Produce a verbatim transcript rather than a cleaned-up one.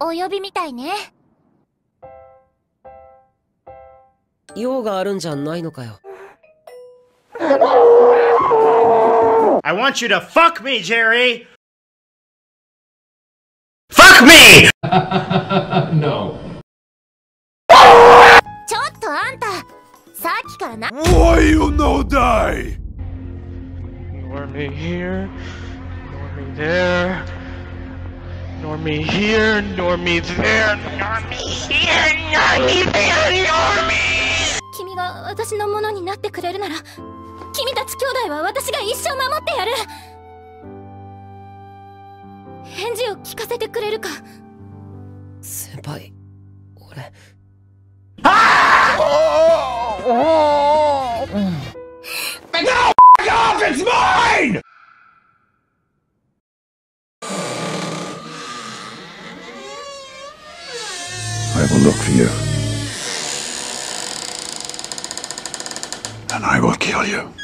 お呼びみたいね。用があるんじゃないのかよ。I want you to fuck me, Jerry! Fuck me! No. ちょっとあんた、さっきからな。Why you no die? Nor me here, nor me there, nor me here, nor me there, nor me here, nor me there, nor me! 君が私のものになってくれるなら、君たち兄弟は私が一生守ってやる。返事を聞かせてくれるか。先輩、俺。ああ！It's mine! I will look for you. And I will kill you.